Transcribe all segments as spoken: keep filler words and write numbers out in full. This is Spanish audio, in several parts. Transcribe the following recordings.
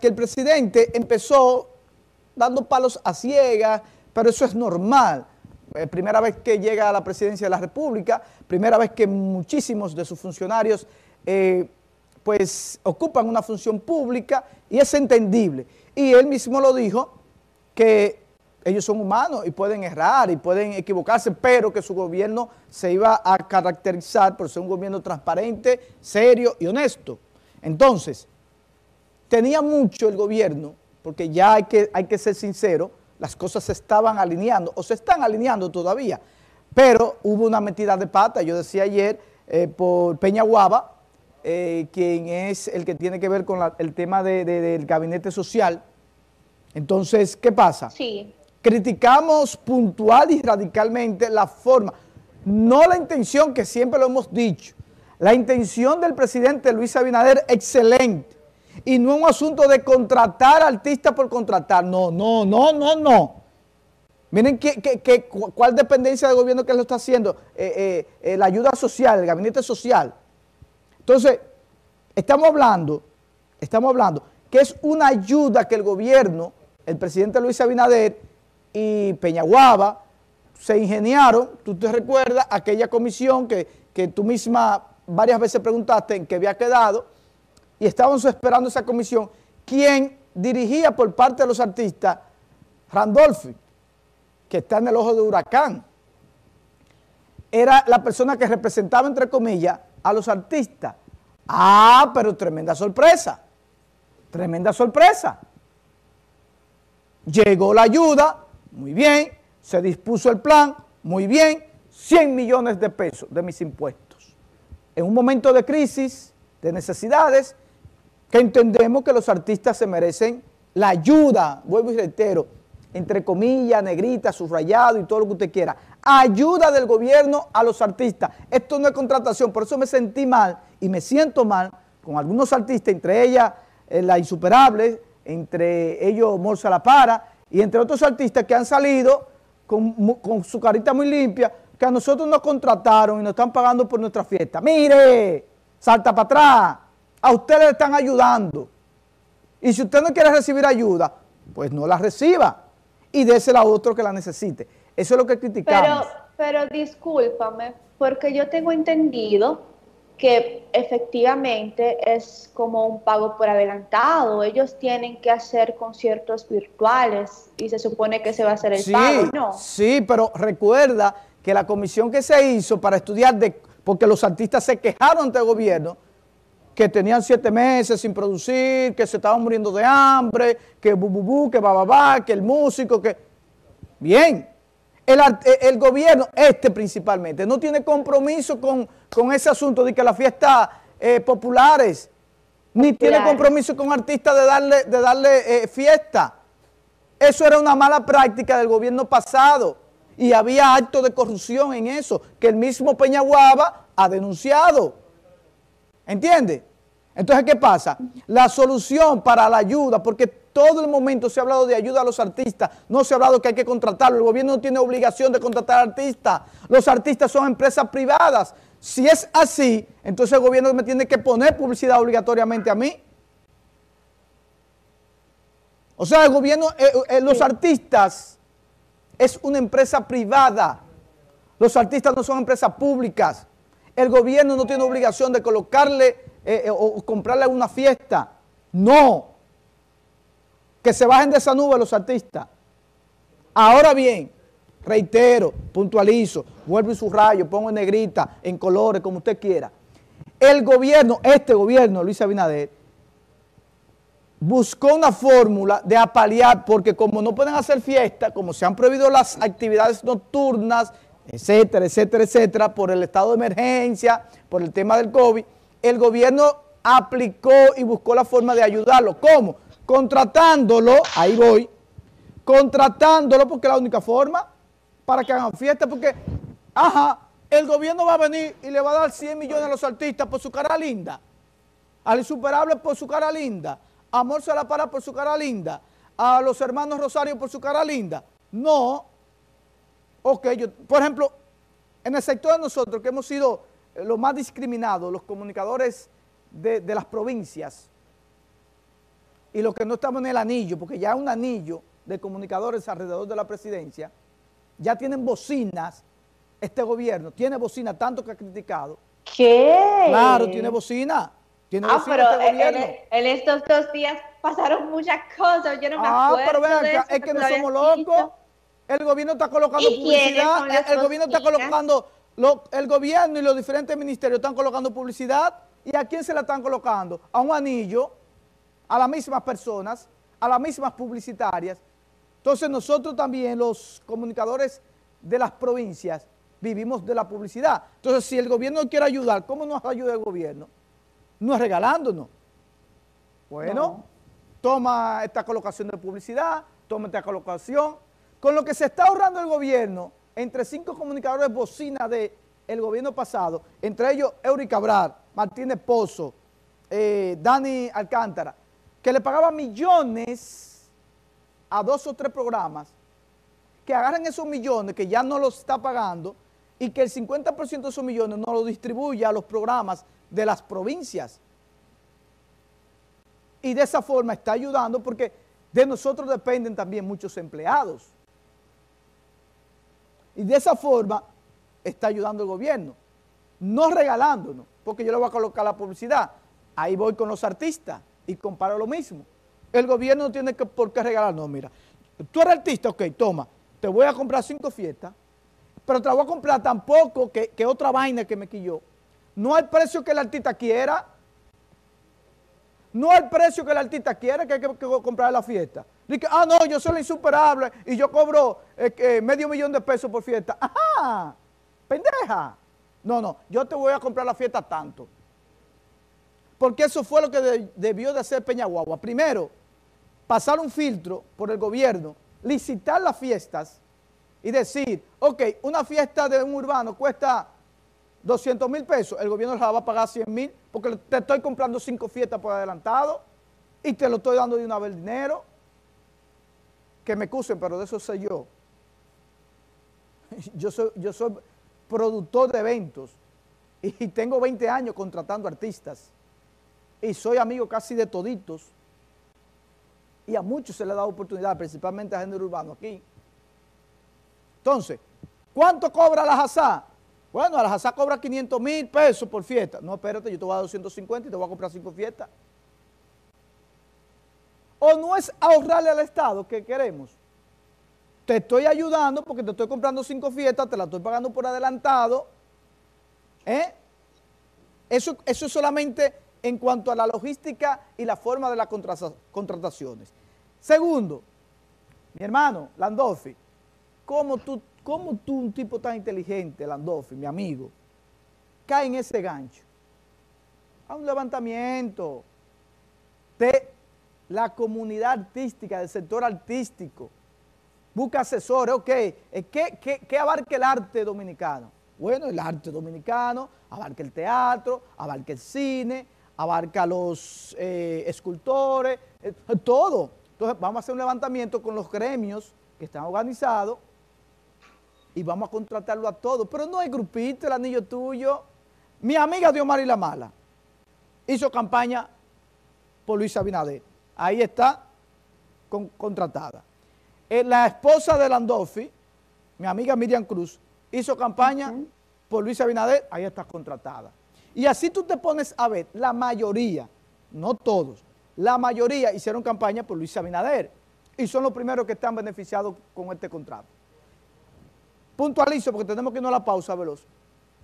que el presidente empezó dando palos a ciegas, pero eso es normal. Eh, primera vez que llega a la presidencia de la República, primera vez que muchísimos de sus funcionarios eh, pues ocupan una función pública, y es entendible. Y él mismo lo dijo, que ellos son humanos y pueden errar y pueden equivocarse, pero que su gobierno se iba a caracterizar por ser un gobierno transparente, serio y honesto. Entonces, tenía mucho el gobierno, porque ya hay que, hay que ser sincero, las cosas se estaban alineando, o se están alineando todavía, pero hubo una metida de pata. Yo decía ayer, eh, por Peña Guaba, eh, quien es el que tiene que ver con la, el tema de, de, del gabinete social. Entonces, ¿qué pasa? Sí. Criticamos puntual y radicalmente la forma, no la intención, que siempre lo hemos dicho. La intención del presidente Luis Abinader, excelente, y no un asunto de contratar artistas por contratar, no, no, no, no, no. Miren que, que, que, cuál dependencia del gobierno que lo está haciendo, eh, eh, eh, la ayuda social, el gabinete social. Entonces, estamos hablando, estamos hablando que es una ayuda que el gobierno, el presidente Luis Abinader y Peña Guaba se ingeniaron. Tú te recuerdas aquella comisión que, que tú misma varias veces preguntaste en qué había quedado, y estábamos esperando esa comisión, quien dirigía por parte de los artistas Randolph, que está en el ojo de huracán. Era la persona que representaba, entre comillas, a los artistas. Ah, pero tremenda sorpresa, tremenda sorpresa. Llegó la ayuda, muy bien, se dispuso el plan, muy bien, cien millones de pesos de mis impuestos. En un momento de crisis, de necesidades, que entendemos que los artistas se merecen la ayuda, vuelvo y reitero, entre comillas, negrita, subrayado y todo lo que usted quiera, ayuda del gobierno a los artistas. Esto no es contratación, por eso me sentí mal y me siento mal con algunos artistas, entre ellas eh, la Insuperable, entre ellos Morsa La Para, y entre otros artistas que han salido con, con su carita muy limpia, que a nosotros nos contrataron y nos están pagando por nuestra fiesta. ¡Mire! Salta para atrás, a usted le están ayudando, y si usted no quiere recibir ayuda, pues no la reciba, y désela a otro que la necesite. Eso es lo que criticamos. Pero, pero discúlpame, porque yo tengo entendido que efectivamente es como un pago por adelantado, ellos tienen que hacer conciertos virtuales, y se supone que se va a hacer el sí, pago, ¿no? Sí, pero recuerda que la comisión que se hizo para estudiar de... porque los artistas se quejaron ante el gobierno, que tenían siete meses sin producir, que se estaban muriendo de hambre, que bububú, que bababá, que el músico, que... Bien, el, el gobierno, este principalmente, no tiene compromiso con, con ese asunto de que las fiestas eh, populares, ni Popular. tiene compromiso con artistas de darle, de darle eh, fiesta. Eso era una mala práctica del gobierno pasado. Y había actos de corrupción en eso, que el mismo Peña Guaba ha denunciado. ¿Entiende? Entonces, ¿qué pasa? La solución para la ayuda, porque todo el momento se ha hablado de ayuda a los artistas, no se ha hablado que hay que contratarlo, el gobierno no tiene obligación de contratar artistas, los artistas son empresas privadas. Si es así, entonces el gobierno me tiene que poner publicidad obligatoriamente a mí. O sea, el gobierno, eh, eh, los artistas... es una empresa privada. Los artistas no son empresas públicas. El gobierno no tiene obligación de colocarle eh, eh, o comprarle una fiesta. No. Que se bajen de esa nube los artistas. Ahora bien, reitero, puntualizo, vuelvo y subrayo, pongo en negrita, en colores, como usted quiera. El gobierno, este gobierno, Luis Abinader, buscó una fórmula de apalear, porque como no pueden hacer fiesta, como se han prohibido las actividades nocturnas, etcétera, etcétera, etcétera, por el estado de emergencia, por el tema del COVID, el gobierno aplicó y buscó la forma de ayudarlo. ¿Cómo? Contratándolo, ahí voy, contratándolo, porque es la única forma para que hagan fiesta, porque, ajá, el gobierno va a venir y le va a dar cien millones a los artistas por su cara linda, al Insuperable por su cara linda, a Morsa La Para por su cara linda, a los hermanos Rosario por su cara linda. No. Ok, yo, por ejemplo, en el sector de nosotros, que hemos sido los más discriminados, los comunicadores de, de las provincias, y los que no estamos en el anillo, porque ya un anillo de comunicadores alrededor de la presidencia, ya tienen bocinas. Este gobierno tiene bocina, tanto que ha criticado. ¿Qué? Claro, tiene bocina. Tiene ah, bocina pero este en, en, en estos dos días pasaron muchas cosas, yo no me ah, acuerdo. Ah, pero vean, de eso, es que no somos locos. El gobierno está colocando publicidad, el cocinas? gobierno está colocando, lo, el gobierno y los diferentes ministerios están colocando publicidad. ¿Y a quién se la están colocando? A un anillo, a las mismas personas, a las mismas publicitarias. Entonces nosotros también, los comunicadores de las provincias, vivimos de la publicidad. Entonces, si el gobierno quiere ayudar, ¿cómo nos ayuda el gobierno? No es regalándonos. Bueno, no. Toma esta colocación de publicidad, toma esta colocación. Con lo que se está ahorrando el gobierno, entre cinco comunicadores bocina del gobierno pasado, entre ellos Euri Cabral, Martínez Pozo, eh, Dani Alcántara, que le pagaba millones a dos o tres programas, que agarren esos millones que ya no los está pagando y que el cincuenta por ciento de esos millones no los distribuya a los programas de las provincias. Y de esa forma está ayudando porque de nosotros dependen también muchos empleados. Y de esa forma está ayudando el gobierno, no regalándonos, porque yo le voy a colocar la publicidad. Ahí voy con los artistas y comparo lo mismo. El gobierno no tiene que, por qué regalarnos. Mira, tú eres artista, ok, toma, te voy a comprar cinco fiestas, pero te la voy a comprar tan poco que, que otra vaina que me quilló. No hay precio que el artista quiera, no hay precio que el artista quiera que hay que, que comprar la fiesta. Dice, ah, no, yo soy la insuperable y yo cobro eh, eh, medio millón de pesos por fiesta. ¡Ajá! ¡Pendeja! No, no, yo te voy a comprar la fiesta tanto. Porque eso fue lo que de, debió de hacer Peña Guaba. Primero, pasar un filtro por el gobierno, licitar las fiestas y decir, ok, una fiesta de un urbano cuesta doscientos mil pesos, el gobierno la va a pagar cien mil, porque te estoy comprando cinco fiestas por adelantado y te lo estoy dando de una vez el dinero. Que me excusen, pero de eso sé yo. Yo soy, yo soy productor de eventos y tengo veinte años contratando artistas y soy amigo casi de toditos. Y a muchos se les ha dado oportunidad, principalmente a género urbano aquí. Entonces, ¿cuánto cobra la Jazá? Bueno, a la Jazá cobra quinientos mil pesos por fiesta. No, espérate, yo te voy a dar doscientos cincuenta y te voy a comprar cinco fiestas. O no es ahorrarle al Estado que queremos. Te estoy ayudando porque te estoy comprando cinco fiestas, te la estoy pagando por adelantado. ¿Eh? Eso, eso es solamente en cuanto a la logística y la forma de las contrataciones. Segundo, mi hermano, Landolfi, ¿cómo tú, cómo tú, un tipo tan inteligente, Landolfi, mi amigo, cae en ese gancho? A un levantamiento de la comunidad artística, del sector artístico. Busca asesores, ok, ¿qué, qué, qué abarca el arte dominicano? Bueno, el arte dominicano abarca el teatro, abarca el cine, abarca los eh, escultores, eh, todo. Entonces vamos a hacer un levantamiento con los gremios que están organizados y vamos a contratarlo a todos. Pero no hay grupito, el anillo tuyo. Mi amiga Diomar y la Mala hizo campaña por Luis Abinader. Ahí está con, contratada. Eh, la esposa de Landolfi, mi amiga Miriam Cruz, hizo campaña uh-huh. por Luis Abinader. Ahí está contratada. Y así tú te pones a ver, la mayoría, no todos, la mayoría hicieron campaña por Luis Abinader y son los primeros que están beneficiados con este contrato. Puntualizo porque tenemos que irnos a la pausa, Veloz.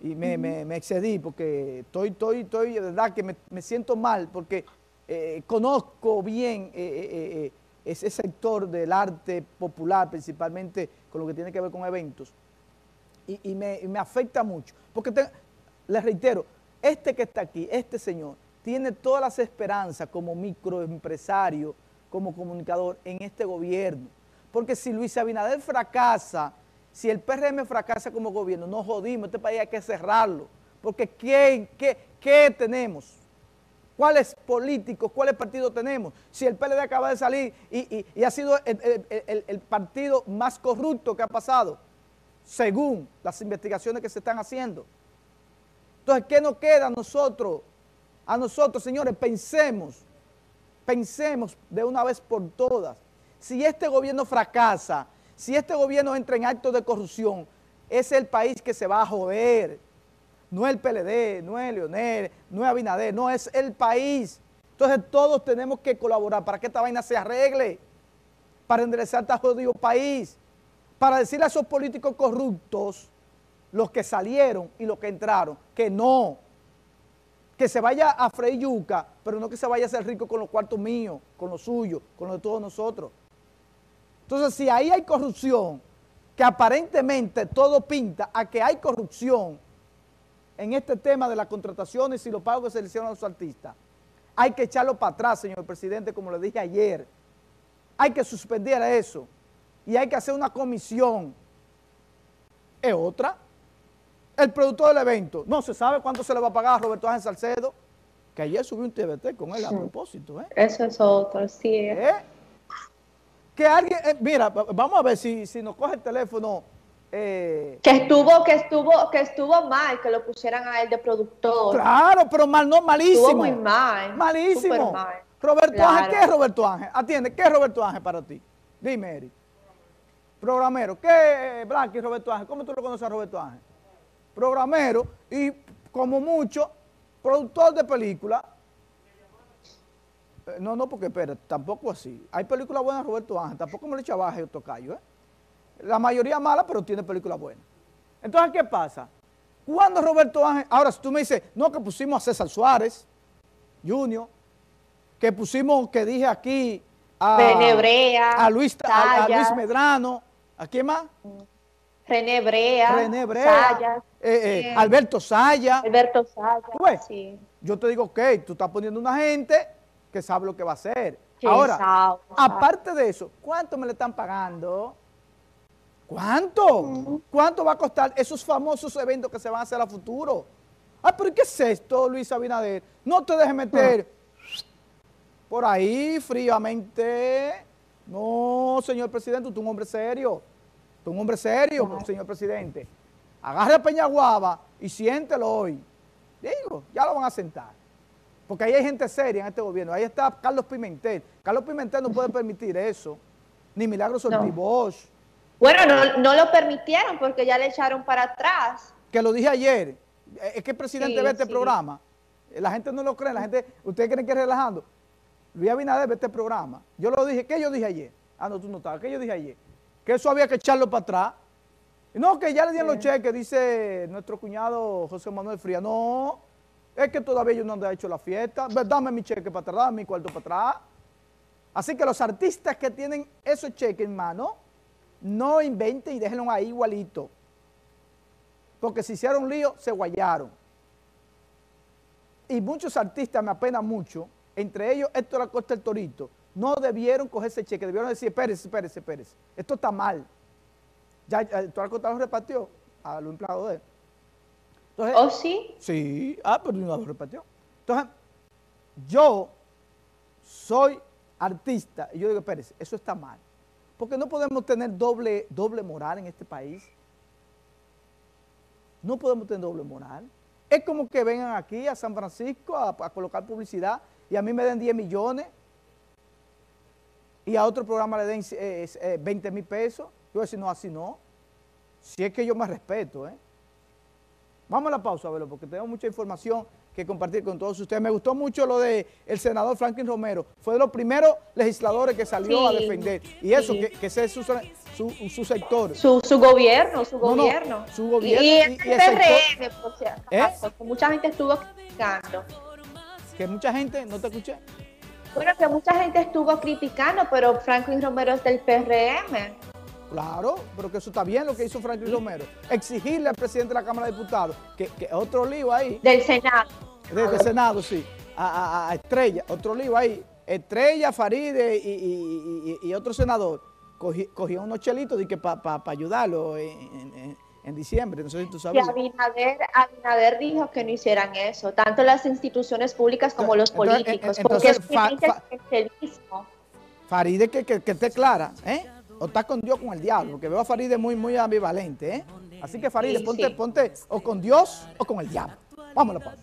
Y me, uh-huh. me, me excedí porque estoy, estoy, estoy, de verdad que me, me siento mal porque eh, conozco bien eh, eh, eh, ese sector del arte popular, principalmente con lo que tiene que ver con eventos. Y, y, me, y me afecta mucho. Porque te, les reitero, este que está aquí, este señor, tiene todas las esperanzas como microempresario, como comunicador en este gobierno. Porque si Luis Abinader fracasa, si el P R M fracasa como gobierno, nos jodimos, este país hay que cerrarlo. Porque ¿qué, qué, qué tenemos? ¿Cuáles políticos, cuáles partidos tenemos? Si el P L D acaba de salir y, y, y ha sido el, el, el, el partido más corrupto que ha pasado, según las investigaciones que se están haciendo. Entonces, ¿qué nos queda a nosotros? A nosotros, señores, pensemos, Pensemos de una vez por todas, si este gobierno fracasa, si este gobierno entra en actos de corrupción, es el país que se va a joder. No es el P L D, no es Leonel, no es Abinader, no es el país. Entonces todos tenemos que colaborar para que esta vaina se arregle, para enderezar este jodido país, para decirle a esos políticos corruptos, los que salieron y los que entraron, que no, que se vaya a freír yuca, pero no que se vaya a hacer rico con los cuartos míos, con los suyos, con los de todos nosotros. Entonces, si ahí hay corrupción, que aparentemente todo pinta a que hay corrupción en este tema de las contrataciones y los pagos que se le hicieron a los artistas, hay que echarlo para atrás, señor presidente, como le dije ayer. Hay que suspender eso y hay que hacer una comisión. ¿Es otra? El productor del evento, no se sabe cuánto se le va a pagar a Roberto Ángel Salcedo, que ayer subió un T V T con él a propósito. ¿eh? Eso es otro, sí. ¿Eh? Que alguien, eh, mira, vamos a ver si, si nos coge el teléfono. Eh. Que estuvo, que estuvo, que estuvo mal, que lo pusieran a él de productor. Claro, pero mal, no, malísimo. Estuvo muy mal. Malísimo. Mal. Roberto claro. Ángel, ¿qué es Roberto Ángel? Atiende, ¿qué es Roberto Ángel para ti? Dime, Eric. Programero, ¿qué es Blanqui Roberto Ángel? ¿Cómo tú lo conoces a Roberto Ángel? Programero y, como mucho, productor de películas. Eh, no, no, porque espera, tampoco así. Hay películas buenas de Roberto Ángel, tampoco me lo echa baja el tocayo, ¿eh? La mayoría mala, pero tiene películas buenas. Entonces, ¿qué pasa? Cuando Roberto Ángel... Ahora, si tú me dices, no, que pusimos a César Suárez, Junior, que pusimos, que dije aquí, a... René Brea, a Luis, a, a Luis Medrano, ¿a quién más? René Brea, René Brea Sallas, eh, eh, Alberto Zayas. Alberto Zayas, sí. Yo te digo, ok, tú estás poniendo una gente que sabe lo que va a hacer. Sí, ahora, sabe, aparte sabe. de eso, ¿cuánto me le están pagando? ¿Cuánto? Uh-huh. ¿Cuánto va a costar esos famosos eventos que se van a hacer a futuro? Ah, pero ¿qué es esto, Luis Abinader? No te dejes meter uh-huh. por ahí fríamente. No, señor presidente, tú eres un hombre serio. Tú eres un hombre serio, uh-huh. señor presidente. Agarre a Peña Guaba y siéntelo hoy. Digo, ya lo van a sentar. Porque ahí hay gente seria en este gobierno. Ahí está Carlos Pimentel. Carlos Pimentel no puede permitir eso. Ni Milagros Ortibosch. No. Bueno, no, no lo permitieron porque ya le echaron para atrás. Que lo dije ayer. Es que el presidente sí, ve este sí. programa. La gente no lo cree. La gente, ¿ustedes creen que es relajando? Luis Abinader ve este programa. Yo lo dije. ¿Qué yo dije ayer? Ah, no, tú no estabas. ¿Qué yo dije ayer? Que eso había que echarlo para atrás. No, que ya le dieron sí. los cheques, dice nuestro cuñado José Manuel Fría. No, es que todavía yo no han hecho la fiesta. Dame mi cheque para atrás, dame mi cuarto para atrás. Así que los artistas que tienen esos cheques en mano, no inventen y déjenlo ahí igualito. Porque si hicieron lío, se guayaron. Y muchos artistas, me apena mucho, entre ellos Héctor Acosta, el Torito, no debieron coger ese cheque, debieron decir, espérese, espérese, espérese, esto está mal. Ya Héctor Acosta lo repartió a los empleados de él. Entonces, ¿oh, sí? Sí, ah, pero no lo repartió. Entonces, yo soy artista y yo digo, espérese, eso está mal. Porque no podemos tener doble, doble moral en este país. No podemos tener doble moral. Es como que vengan aquí a San Francisco a, a colocar publicidad y a mí me den diez millones y a otro programa le den eh, eh, veinte mil pesos. Yo voy a decir, no, así no. Si es que yo me respeto. ¿eh? Vamos a la pausa, a verlo, porque tengo mucha información que compartir con todos ustedes. Me gustó mucho lo de el senador Franklin Romero. Fue de los primeros legisladores que salió sí, a defender. Y eso, sí. que, que sea su, su, su sector. Su, su gobierno, su no, gobierno. No, su gobierno. Y, y, el, y el P R M, por si acaso, ¿Eh? mucha gente estuvo criticando. ¿Que mucha gente? ¿No te escuché? Bueno, que mucha gente estuvo criticando, pero Franklin Romero es del P R M. Claro, pero que eso está bien lo que hizo Franklin Romero. Exigirle al presidente de la Cámara de Diputados, que, que otro lío ahí. Del Senado. Del, del Senado, sí. A, a, a Estrella, otro lío ahí. Estrella, Faride y, y, y, y otro senador cogieron unos chelitos para pa, pa ayudarlo en, en, en diciembre. No sé si tú sabes. Y Abinader, Abinader dijo que no hicieran eso, tanto las instituciones públicas como entonces, los políticos. Entonces, porque es fa, fa, Faride, que, que, que esté clara, ¿eh? O está con Dios con el diablo, que veo a Faride muy, muy ambivalente, ¿eh? Así que Faride, sí, ponte, sí. ponte o con Dios o con el diablo. Vámonos, Pablo.